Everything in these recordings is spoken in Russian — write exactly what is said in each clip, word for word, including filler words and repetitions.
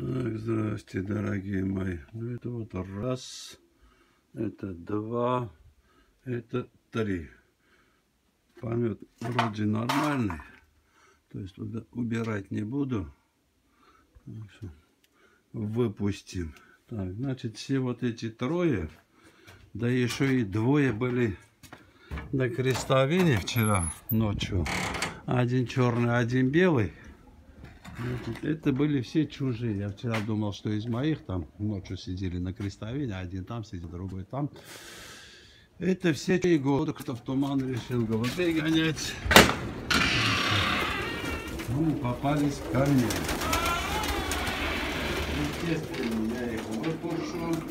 Так, здрасте, дорогие мои. Ну, это вот раз, это два, это три. Помет вроде нормальный, то есть убирать не буду. Выпустим. Так, значит, все вот эти трое, да еще и двое были на крестовине вчера ночью. Один черный, один белый. Значит, это были все чужие. Я вчера думал, что из моих там ночью сидели на крестовине, один там сидит, другой там. Это все чужие годы, кто в туман решил голубей гонять. Ну, попались ко мне. Естественно, я их выпущу.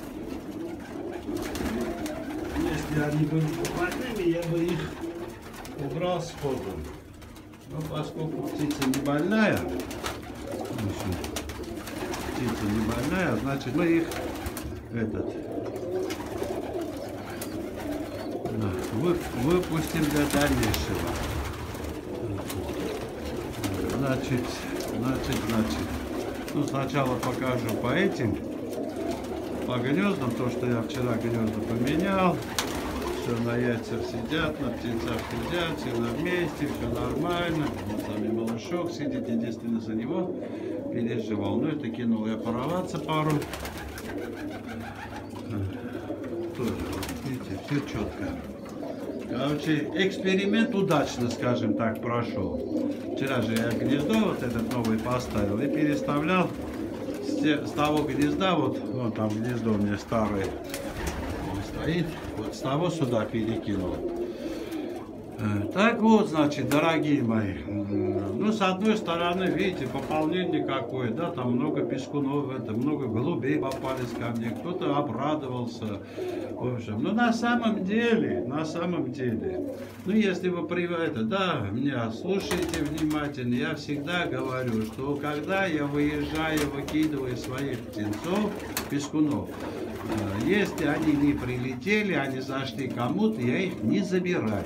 Если они были больными, я бы их убрал сходу. Но поскольку птица не больная, птица не больная, значит мы их этот, выпустим для дальнейшего. Значит, значит, значит. Ну, сначала покажу по этим, по гнездам, то, что я вчера гнезда поменял. Все на яйцах сидят, на птенцах сидят, все на месте, все нормально. Вот сами малышок сидит, единственное, за него переживал. Ну, это кинул я порваться пару. Тоже, видите, все четко. Короче, эксперимент удачно, скажем так, прошел. Вчера же я гнездо вот этот новый поставил и переставлял с, те, с того гнезда, вот, вот там гнездо у меня старое, он стоит, вот с того сюда перекинул. Так вот, значит, дорогие мои, ну, с одной стороны, видите, пополнение какое, да, там много пескунов, это, много голубей попались ко мне, кто-то обрадовался, в общем, ну, на самом деле, на самом деле, ну, если вы привыкли, да, меня слушайте внимательно, я всегда говорю, что когда я выезжаю, выкидываю своих птенцов, пескунов, если они не прилетели, они зашли кому-то, я их не забираю.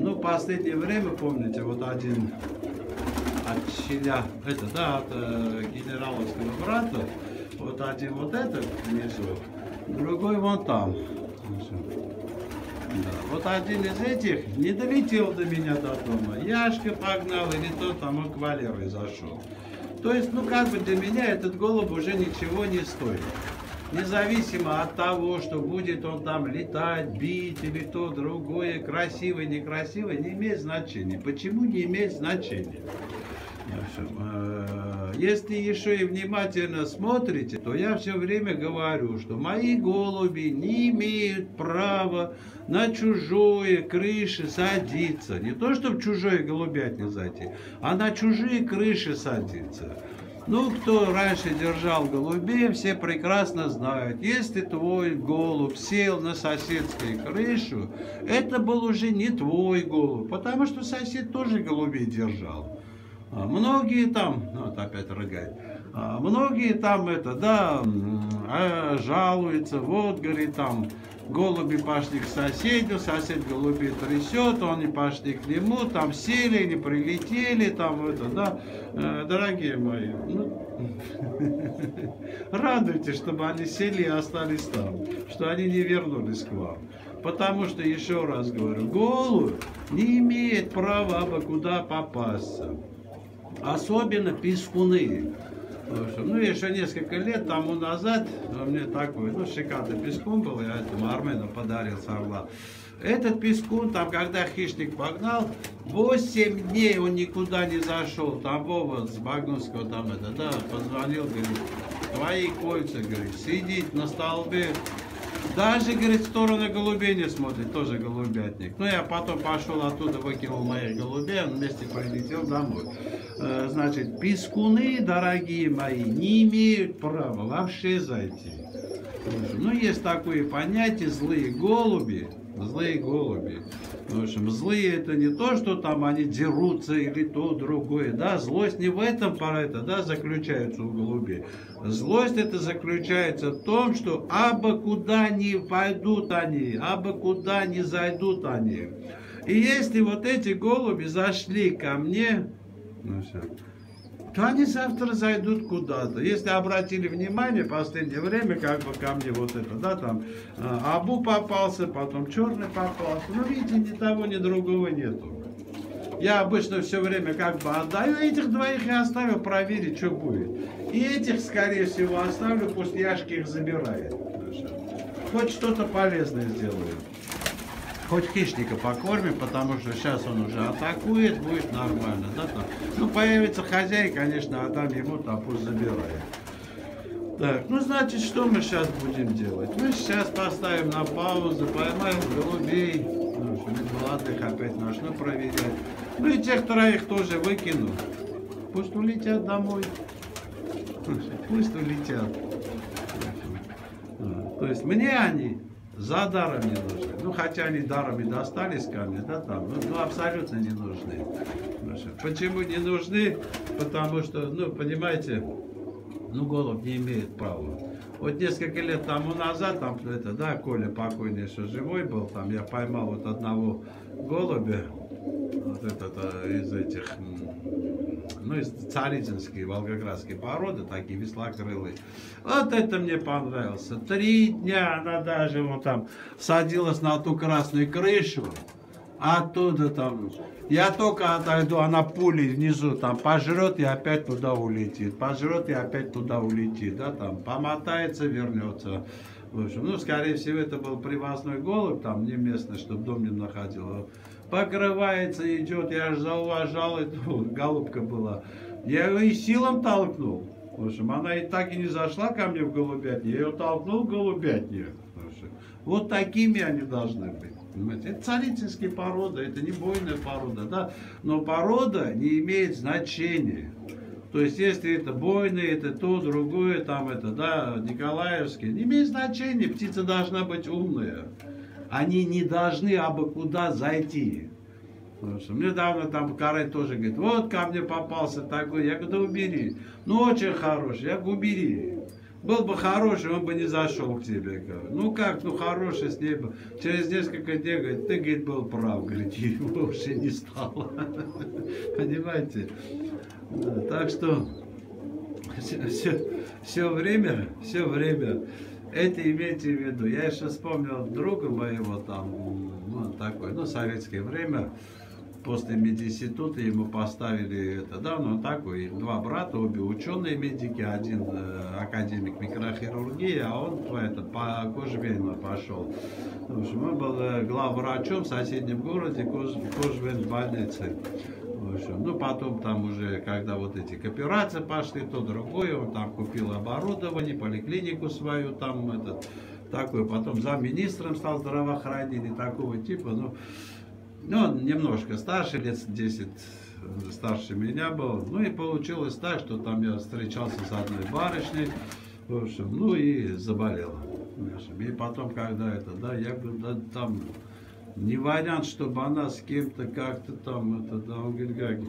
Ну, в последнее время, помните, вот один от щеля, это, да, от э, генераловского брата, вот один вот этот внизу, другой вон там. Да. Вот один из этих не долетел до меня до дома, Яшка погнал или то там он кавалерой зашел. То есть, ну, как бы для меня этот голубь уже ничего не стоит. Независимо от того, что будет он там летать, бить или то, другое, красивый, некрасивый, не имеет значения. Почему не имеет значения? Если еще и внимательно смотрите, то я все время говорю, что мои голуби не имеют права на чужие крыши садиться. Не то, чтобы чужие голубятни зайти, а на чужие крыши садиться. Ну, кто раньше держал голубей, все прекрасно знают. Если твой голубь сел на соседскую крышу, это был уже не твой голубь, потому что сосед тоже голубей держал. А многие там, вот опять рыгает, а многие там это, да, жалуются, вот, говорит, там, голуби пошли к соседу, сосед голубей трясет, они пошли к нему, там сели, не прилетели, там это, да. Э, дорогие мои, ну, радуйтесь, чтобы они сели и остались там, что они не вернулись к вам. Потому что, еще раз говорю, голубь не имеет права обо куда попасться. Особенно пескуны. Ну, еще несколько лет тому назад мне такой, ну, шикарный пескун был, я этому Армену подарил с Орла. Этот пескун, там, когда хищник погнал, восемь дней он никуда не зашел. Там Вова с Багунского, там это, да, позвонил, говорит, твои кольца, говорит, сидит на столбе. Даже, говорит, в сторону голубей не смотрит, тоже голубятник. Ну, я потом пошел оттуда, выкинул моих голубей, он вместе прилетел домой. Значит, пескуны, дорогие мои, не имеют права вообще зайти. Ну, есть такое понятие «злые голуби». Злые голуби. В общем, злые это не то, что там они дерутся или то, другое. Да, злость не в этом пора, это, да, заключается у голубей. Злость это заключается в том, что абы куда не пойдут они, абы куда не зайдут они. И если вот эти голуби зашли ко мне, ну, все, то они завтра зайдут куда-то. Если обратили внимание, в последнее время, как бы ко мне вот это, да, там, Абу попался, потом Черный попался. Ну, видите, ни того, ни другого нету. Я обычно все время как бы отдаю, этих двоих я оставлю проверить, что будет. И этих, скорее всего, оставлю, пусть Яшки их забирает. Хоть что-то полезное сделаю. Хоть хищника покормим, потому что сейчас он уже атакует, будет нормально. Да, там. Ну, появится хозяин, конечно, а там ему там пусть забирает. Так, ну, значит, что мы сейчас будем делать? Мы сейчас поставим на паузу, поймаем голубей. Ну, молодых опять нужно проверять. Ну, и тех троих тоже выкину. Пусть улетят домой. Пусть улетят. То есть мне они за даром не нужны. Ну, хотя они даром и достались ко мне, да, там, ну, ну абсолютно не нужны. Почему не нужны? Потому что, ну, понимаете, ну, голубь не имеет права. Вот несколько лет тому назад, там, это, да, Коля покойный еще живой был, там, я поймал вот одного голубя, вот этот, из этих, ну, из царицинские, волгоградские породы, такие веслокрылые. Вот это мне понравился. Три дня она даже вот там садилась на ту красную крышу, оттуда там, я только отойду, она пулей внизу там пожрет и опять туда улетит, пожрет и опять туда улетит, да, там, помотается, вернется. В общем, ну, скорее всего, это был привозной голубь, там, не местный, чтобы дом не находил. Покрывается, идет, я аж зауважал, это вот, голубка была. Я ее и силам толкнул. В общем, она и так и не зашла ко мне в голубятни, я ее толкнул в голубятни. Вот такими они должны быть. Понимаете? Это царицинские породы, это не бойная порода, да? Но порода не имеет значения. То есть, если это бойные, это то, другое, там это, да, николаевские, не имеет значения, птица должна быть умная. Они не должны абы куда зайти. Потому что мне давно там Карай тоже говорит, вот ко мне попался такой, я говорю, да убери. Ну очень хороший, я говорю, убери. Был бы хороший, он бы не зашел к тебе. Говорю. Ну как, ну хороший с ней. Через несколько дней, говорит, ты, говорит, был прав, говорит, его вообще не стало. Понимаете? Так что все время, все время. Это имейте в виду. Я еще вспомнил друга моего там, ну, такой, ну, в советское время, после мединститута ему поставили это, да, ну, такой, два брата, обе ученые медики, один э, академик микрохирургии, а он по, это, по Кожвину пошел. В общем, он был главврачом в соседнем городе Кож, Кожвин больницы. В общем, ну, потом там уже, когда вот эти кооперации пошли, то другое, он там купил оборудование, поликлинику свою, там, этот, такой, потом замминистром стал здравоохранения, такого типа, ну, ну, он немножко старше, лет десять старше меня был, ну, и получилось так, что там я встречался с одной барышней, в общем, ну, и заболел, в общем, и потом, когда это, да, я говорю, да, там... Не вариант, чтобы она с кем-то как-то там, это, да, он говорит, Гаги,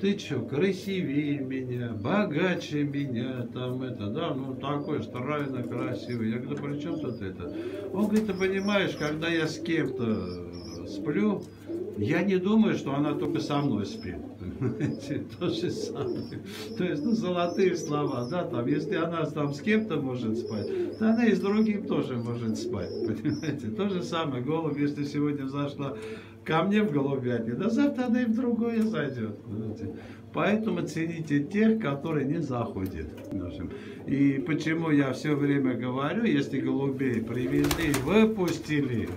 ты что, красивее меня, богаче меня, там, это, да, ну, такой странно красивый. Я говорю, да при чем тут это? Он говорит, ты понимаешь, когда я с кем-то сплю, я не думаю, что она только со мной спит. То же самое. То есть, ну, золотые слова, да, там, если она там с кем-то может спать, то она и с другим тоже может спать, понимаете. То же самое, голубь, если сегодня зашла ко мне в голубятню, да завтра она и в другое зайдет, понимаете? Поэтому цените тех, которые не заходят. И почему я все время говорю, если голубей привезли, выпустили,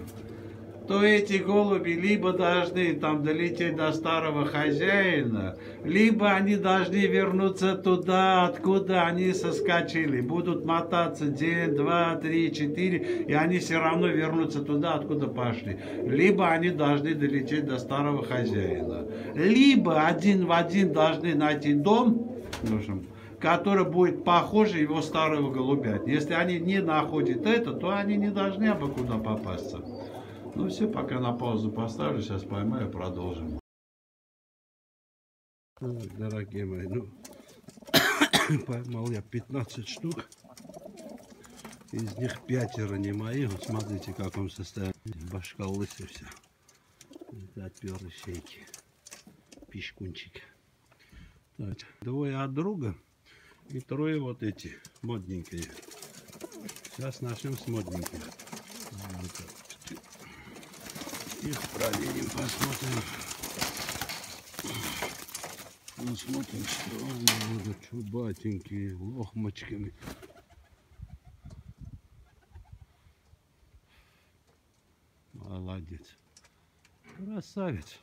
то эти голуби либо должны там долететь до старого хозяина, либо они должны вернуться туда, откуда они соскочили. Будут мотаться день, два, три, четыре, и они все равно вернутся туда, откуда пошли. Либо они должны долететь до старого хозяина. Либо один в один должны найти дом, в общем, который будет похоже его старого голубят. Если они не находят это, то они не должны абы куда попасться. Ну все, пока на паузу поставлю, сейчас поймаю, продолжим. Дорогие мои, ну, поймал я пятнадцать штук. Из них пятеро не мои. Вот смотрите, в каком состоянии. Башка лысая вся. Это от перышейки. Пищкунчик. Двое от друга и трое вот эти модненькие. Сейчас начнем с модненьких. Их проверим, посмотрим. Ну, смотрим, что они будут чубатенькие, лохмочками. Молодец. Красавец.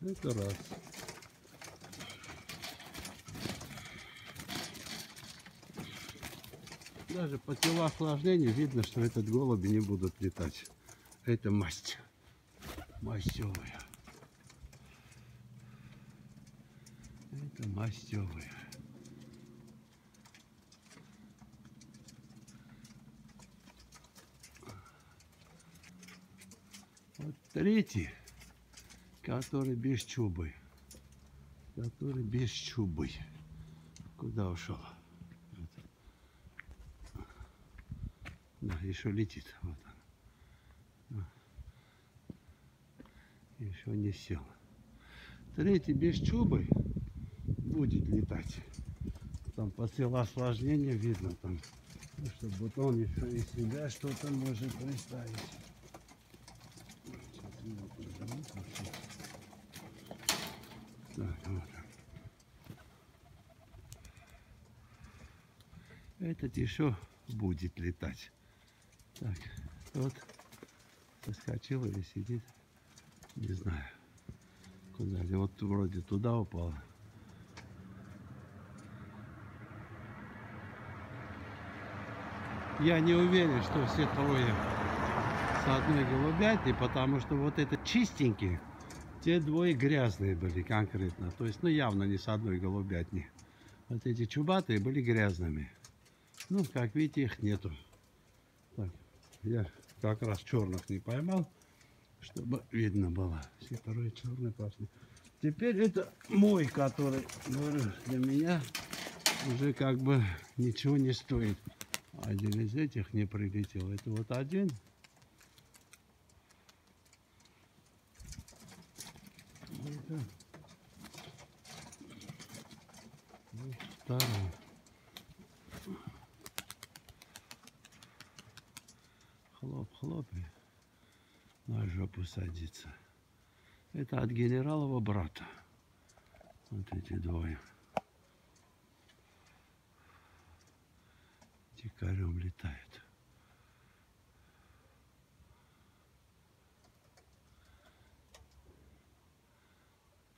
Это раз. Даже по телоохлаждению видно, что этот голуби не будут летать. Это масть. Мастевая. Это мастевая. Вот третий, который без чубы. Который без чубы. Куда ушел? Да, еще летит. Вот он. Еще не сел. Третий без чубы будет летать. Там по телоосложнению видно, там, что бутон еще из себя что-то может представить. Так, вот он. Этот еще будет летать. Так, вот соскочил или сидит, не знаю, куда. Вот вроде туда упала. Я не уверен, что все трое с одной голубятни, потому что вот это чистенькие, те двое грязные были конкретно. То есть, ну, явно не с одной голубятни. Вот эти чубатые были грязными. Ну, как видите, их нету. Так. Я как раз черных не поймал, чтобы видно было. Все вторые черные пошли. Теперь это мой, который, говорю, для меня уже как бы ничего не стоит. Один из этих не прилетел. Это вот один. Это... Второй. Хлоп-хлоп и на жопу садится. Это от генералова брата. Вот эти двое. Дикарем летают.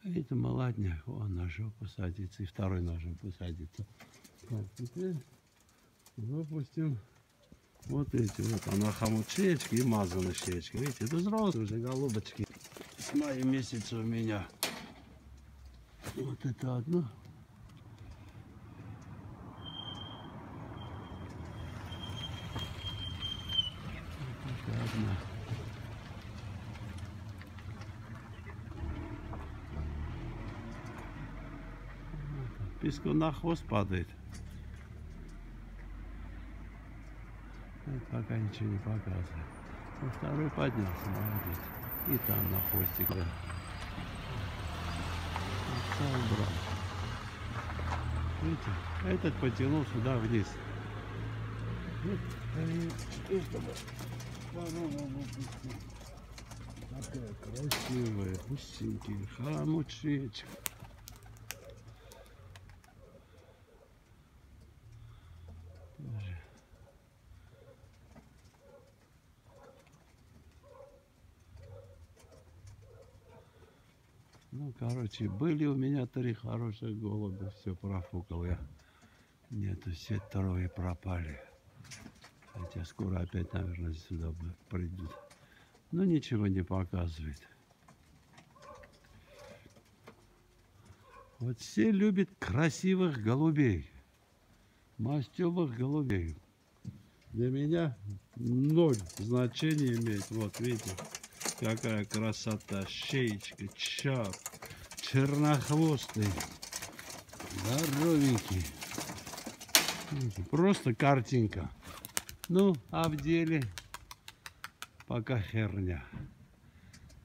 Это молодняк. Он на жопу садится. И второй на жопу садится. Так, теперь выпустим. Вот эти вот, она хомут щечки и мазаны щечки. Видите, это взрослые уже голубочки. С мая месяца у меня. Вот это одно. Вот это одно. Песку на хвост падает. Пока ничего не показывает. Ну, второй поднялся, молодец. И там на хвостик. Да. Убрал. Видите, этот потянул сюда вниз. И чтобы корову выпустить. Такая красивая, пустенькая, хомучечка. Ну, короче, были у меня три хороших голубя, все профукал я. Нету, все трое пропали. Хотя скоро опять, наверное, сюда придут. Но ничего не показывает. Вот все любят красивых голубей. Мастевых голубей. Для меня ноль значения имеет. Вот, видите. Какая красота, щеечка, чап, чернохвостый, здоровенький. Просто картинка. Ну, а в деле пока херня.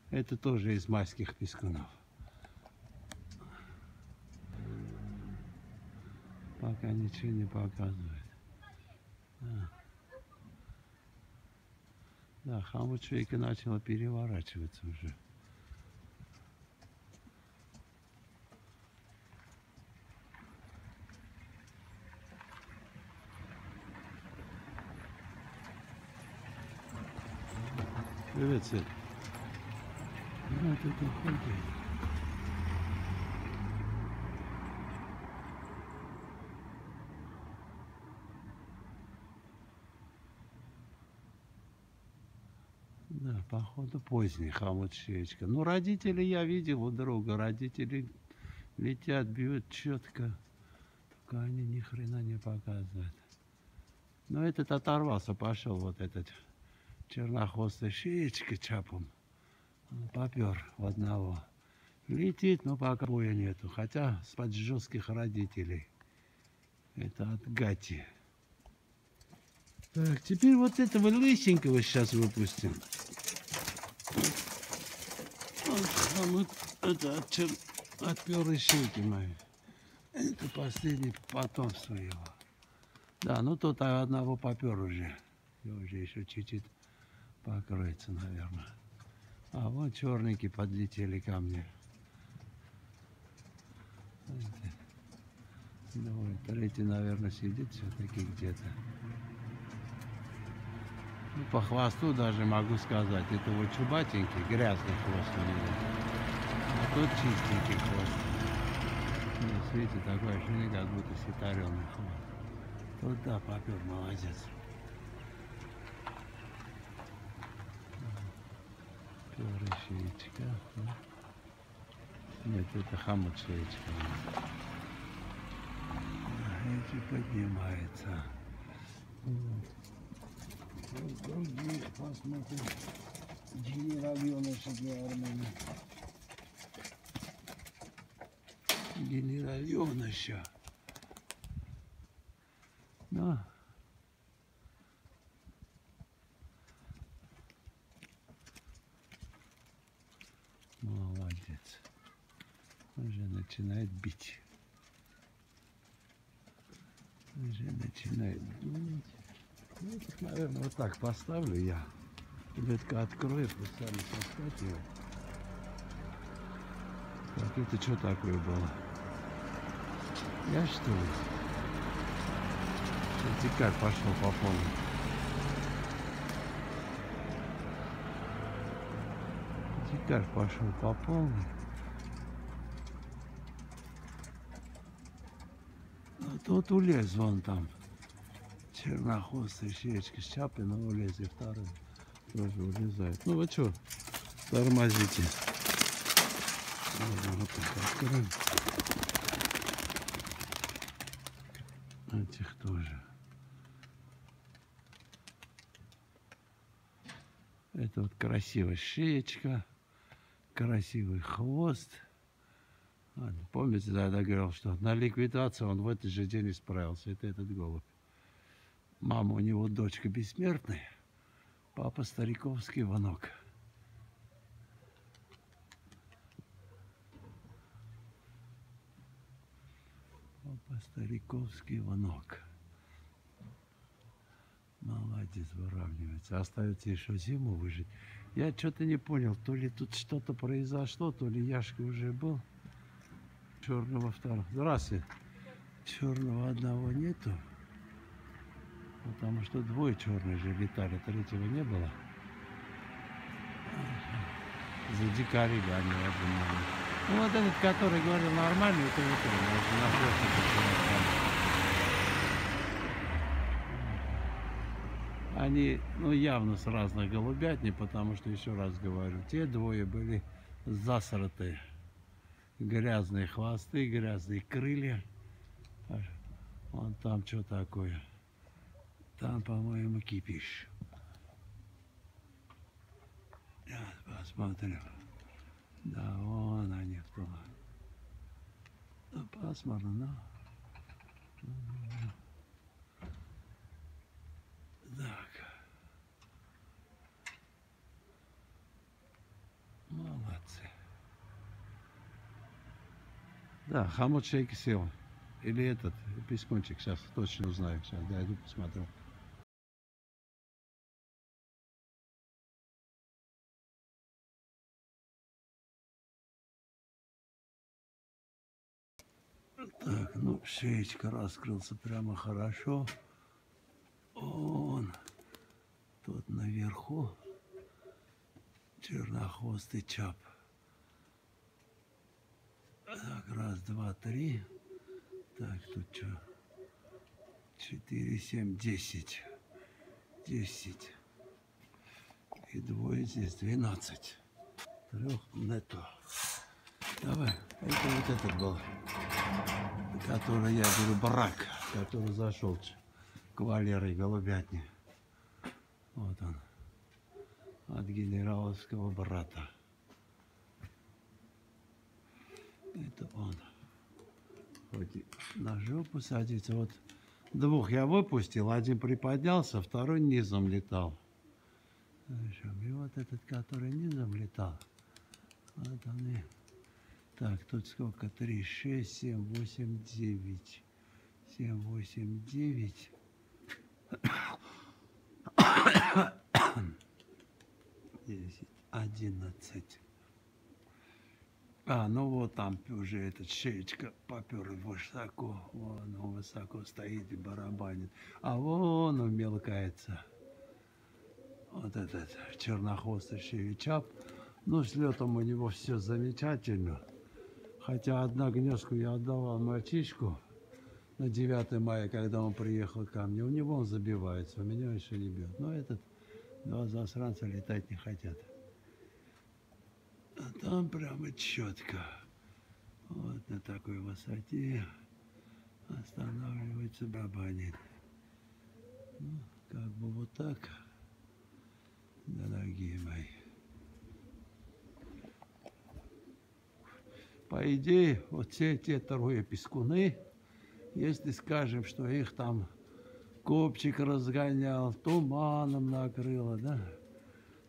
Это тоже из майских пескунов. пока ничего не показывает. Да, да, хамучейка начала переворачиваться уже. Привет, Сель. Да, ты там ходишь. Да, походу поздний хамут-щеечка. Ну, родители я видел у друга. Родители летят, бьют четко. Только они ни хрена не показывают. Но этот оторвался, пошел вот этот чернохвостый щеечка чапом. Попер в одного. Летит, но пока боя нету. Хотя с-под жестких родителей. Это от гати. Так, теперь вот этого лысенького сейчас выпустим. А вот это от, чер... от первой щеки моей. Это последний потомство его. Да, ну тут одного попер уже. И уже еще чуть-чуть покроется, наверное. А вот черненькие подлетели ко мне. Двое, третий, наверное, сидит все-таки где-то. Ну, по хвосту даже могу сказать, это вот чубатенький, грязный хвост у него, а тот чистенький хвост. На свете такое ощущение, как будто ситаренный хвост. Вот да, попер, молодец. Первая щеечка. Нет, это хамут щеечка. Эти поднимается. Других посмотрим. Генеравьёныша для Армении. Генеравьёныша. Да. Молодец. Уже начинает бить. Уже начинает бить. Ну, так, наверное, вот так поставлю я. Ребятка, открою, пусть сами поставят его. Так, это что такое было? Я что ли? Шантикарь пошел по полной. Шантикарь пошел по полной. А тот улез вон там. Чернохвостая щечка с чапой, но улез, и второй тоже улезает. Ну вы что, тормозите. Вот так откроем. Этих тоже. Это вот красивая щечка, красивый хвост. Помните, да, я говорил, что на ликвидацию он в этот же день исправился. Это этот голубь. Мама у него дочка бессмертная, папа стариковский внук. Папа стариковский внук. Молодец, выравнивается. Остается еще зиму выжить. Я что-то не понял, то ли тут что-то произошло, то ли Яшка уже был. Черного второго. Здравствуйте. Черного одного нету. Потому что двое черные же летали, третьего не было. За дикари гоняли, я думаю. Ну вот этот, который говорил нормально, это вот он. Это на хвост. Они, ну, явно с разных голубятни, потому что, еще раз говорю, те двое были засраты. Грязные хвосты, грязные крылья. Вон там что такое. Там, по-моему, кипиш. Сейчас посмотрим. Да, вон они в том. Ну, посмотрим, ну. Так. Молодцы. Да, хамут-шейки сел. или этот письмончик, сейчас точно узнаю, сейчас дойду, посмотрю. Так, ну, шеечка раскрылся прямо хорошо. Он тут наверху чернохвостый чап. Так, раз, два, три. Так, тут что? Четыре, семь, десять. Десять. И двое здесь, двенадцать. Трех нету. Давай, это вот этот был, который, я говорю, барак, который зашел к Валере Голубятни. Вот он, от генераловского брата. Это он. Хоть на жопу садится. Вот двух я выпустил, один приподнялся, второй низом летал. И вот этот, который низом летал, вот он и... Так, тут сколько? Три, шесть, семь, восемь, девять. Семь, восемь, девять. Десять, одиннадцать. А, ну вот там уже этот шеечка попер высоко. Вон он высоко стоит и барабанит. А вон он мелкается. Вот этот чернохвостый шеечап. Ну, с летом у него все замечательно. Хотя одна гнездку я отдавал мальчишку на девятое мая, когда он приехал ко мне. У него он забивается, у меня еще не бьет. Но этот, два засранца летать не хотят. А там прямо четко. Вот на такой высоте останавливается, бабанит. Ну, как бы вот так, дорогие мои. По идее, вот все те трое пескуны, если скажем, что их там копчик разгонял, туманом накрыло, да,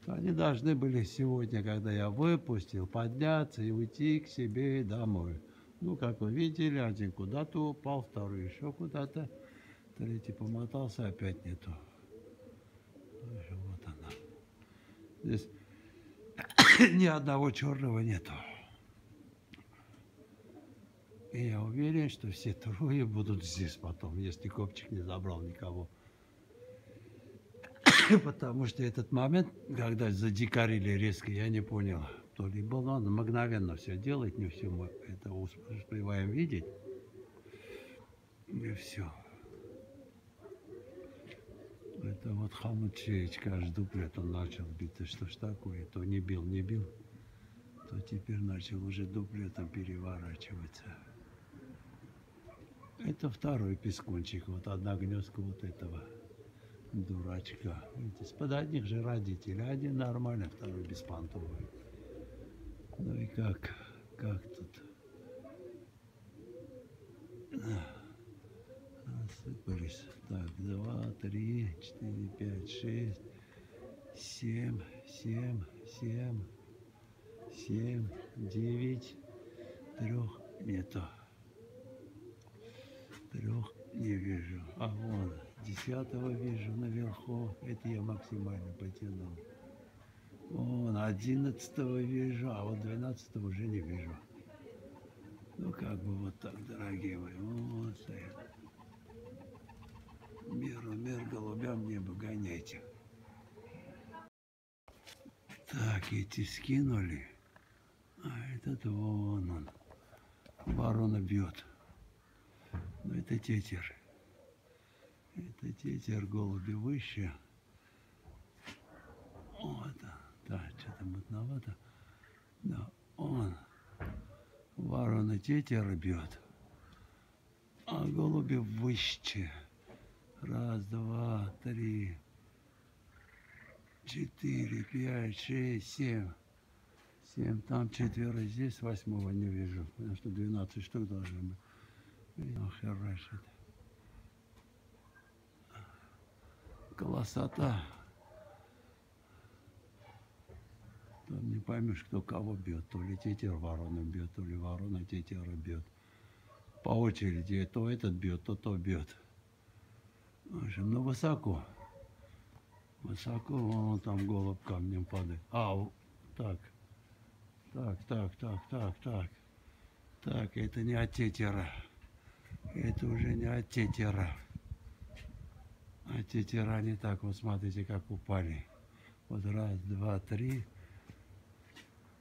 то они должны были сегодня, когда я выпустил, подняться и уйти к себе домой. Ну, как вы видели, один куда-то упал, второй еще куда-то, третий помотался, опять нету. Вот она. Здесь ни одного черного нету. И я уверен, что все трое будут здесь потом, если копчик не забрал никого. Потому что этот момент, когда задикарили резко, я не понял, то ли был он, мгновенно все делает, не все мы это успеваем видеть. И все. Это вот Хамучевичка, аж дуплет он начал бить. И что ж такое, то не бил, не бил, то теперь начал уже дуплетом переворачиваться. Это второй пескунчик, вот одна гнездка вот этого дурачка. Видите, с-под одних же родителей. Один нормальный, второй беспонтовый. Ну и как, как тут? Рассыпались. Так, два, три, четыре, пять, шесть, семь, семь, семь, семь, девять, трех нету. Трех не вижу. А вон, десятого вижу наверху. Это я максимально потянул. Вон, одиннадцатого вижу, а вот двенадцатого уже не вижу. Ну, как бы вот так, дорогие мои. Вот стоит. Миру, мир, голубям небо, гоняйте. Так, эти скинули. А этот вон он. Барона бьет. Но это тетер. Это тетер, голуби выше. Вот он. Да, что-то мутновато. Да, он. Ворона тетер бьет. А голуби выше. Раз, два, три, четыре, пять, шесть, семь. Семь. Там четверо, здесь восьмого не вижу. Потому что двенадцать штук должны быть. Охерашит. Колосота. Там не поймешь, кто кого бьет. То ли тетер ворону бьет, то ли ворона тетера бьет. по очереди, то этот бьет, то то бьет. В общем, ну высоко. Высоко, вон там голубь камнем падает. Ау, так, так, так, так, так, так. Так, это не от тетера. Это уже не от тетера. А тетера не так, вот смотрите, как упали. Вот раз, два, три.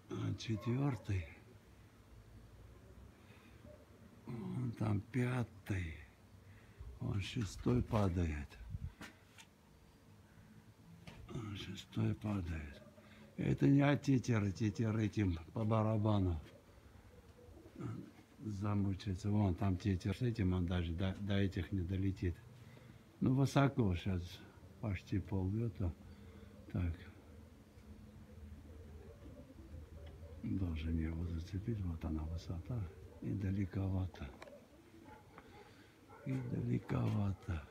А четвертый. Вон там пятый. Вон шестой падает. Шестой падает. Это не от тетера, тетер этим по барабану замучается. Вон там тетер с этим, он даже до, до этих не долетит. Ну высоко сейчас, почти полбьета. Так. Должен его зацепить. Вот она высота. И далековато. И далековато.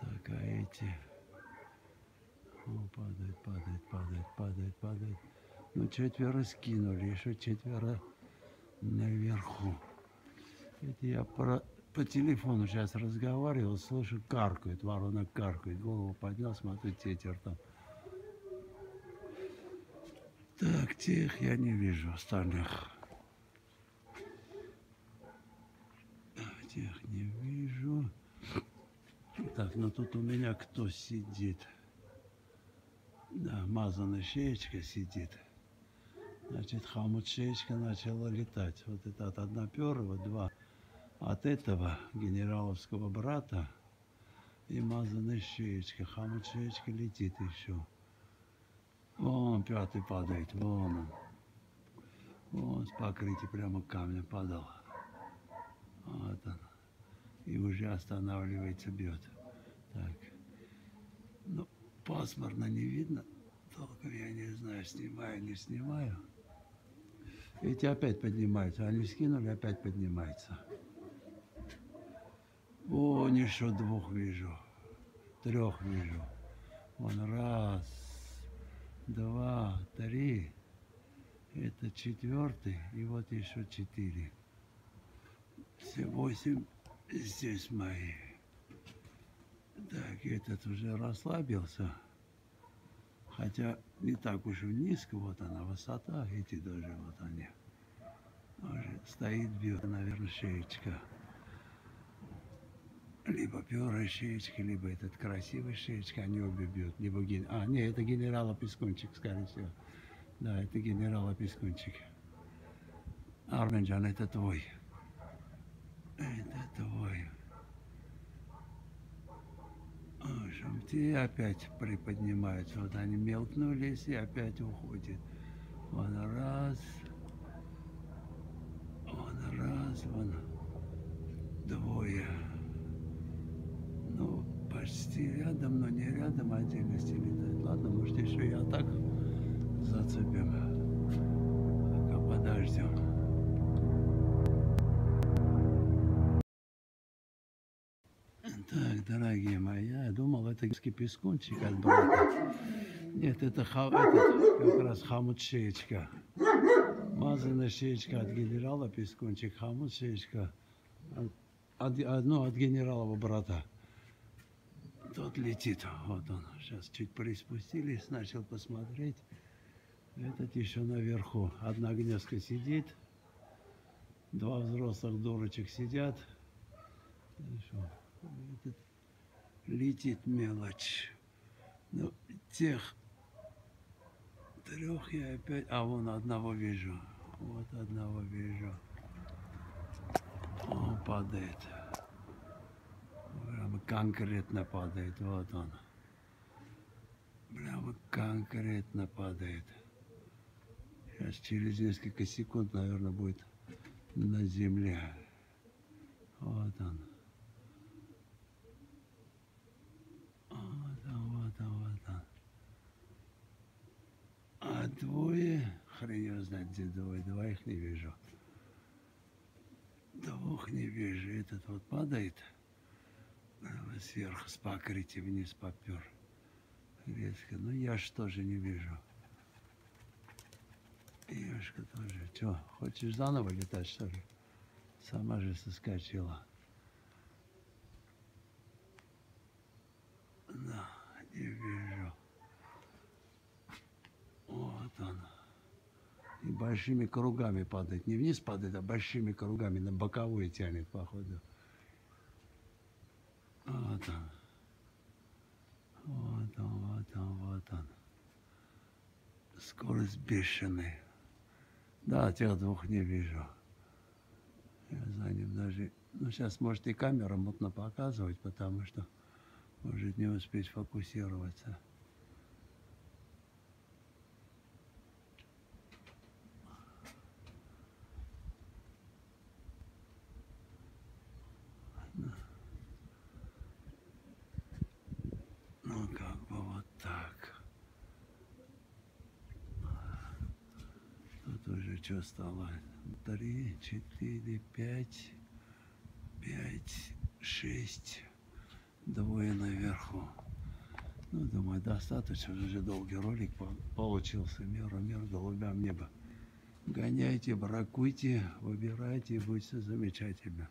Так, а эти... О, падает, падает, падает, падает, падает. Ну, четверо скинули, еще четверо наверху. Это я про... по телефону сейчас разговаривал, слышу, каркает, ворона каркает. Голову поднял, смотрю, тетер там. Так, тех я не вижу, остальных. Тех не вижу. Так, ну тут у меня кто сидит? Да, мазаная шеечка сидит. Значит, хомут шеечка начала летать. Вот это от одноперого, два от этого генераловского брата и мазаная шеечка. Хомут шеечка летит еще. Вон пятый падает, вон он. Вон с покрытия прямо камнем падал. Вот он. И уже останавливается, бьет. Так. Ну, пасмурно не видно. Толком я не знаю, снимаю, не снимаю. Эти опять поднимаются. Они скинули, опять поднимаются. О, еще двух вижу. Трех вижу. Вон раз. Два, три, это четвертый, и вот еще четыре. Все восемь здесь мои. Так, этот уже расслабился. Хотя не так уж и низко, вот она высота, эти даже вот они. Уже стоит, бьет, наверное, шеечка. Либо пёрая шеечка, либо этот красивый шеечка, они обе бьют. Либо ген... А, нет, это генерала Пескунчик, скорее всего. Да, это генерала Пескунчик. Арменджан, это твой. Это твой. А, шумти опять приподнимаются. Вот они мелкнулись и опять уходят. Вон раз. Вон раз, вон двое. Ну, почти рядом, но не рядом, а отдельности летает. Ладно, может, еще и атаку зацепим. Пока подождем. Так, дорогие мои, я думал, это генский пескунчик от брата. Нет, это, хав... это как раз хомут шеечка. Мазаная шеечка от генерала Пескунчик, хомут шеечка от, ну, от генералова брата. Тот летит, вот он. Сейчас чуть приспустились, начал посмотреть. Этот еще наверху. Одна гнездка сидит. Два взрослых дурочек сидят. Этот летит мелочь. Ну, тех трех я опять... А, вон одного вижу. Вот одного вижу. Он падает. Прямо конкретно падает, вот он. Прямо конкретно падает. Сейчас через несколько секунд, наверное, будет на земле. Вот он. Вот он, вот он, вот он. А двое, хрен его знает, где двое, двоих не вижу. Двух не вижу, этот вот падает. Сверху с покрытия вниз попер. Резко. Ну, я ж тоже не вижу. Яшка тоже. Че, хочешь заново летать, что ли? Сама же соскочила. Да, не вижу. Вот он. И большими кругами падает. Не вниз падает, а большими кругами на боковой тянет, походу. Вот он. Вот он, вот он, вот он. Скорость бешеная. Да, тех двух не вижу. Я за ним даже... Ну, сейчас, может, и камера мутно показывать, потому что может не успеть фокусироваться. Ну, как бы вот так. Тут уже что стало? Три, четыре, пять, пять, шесть. Двое наверху. Ну, думаю, достаточно. Уже долгий ролик получился. Миру, мир, голубям небо. Гоняйте, бракуйте, выбирайте, будет все замечательно.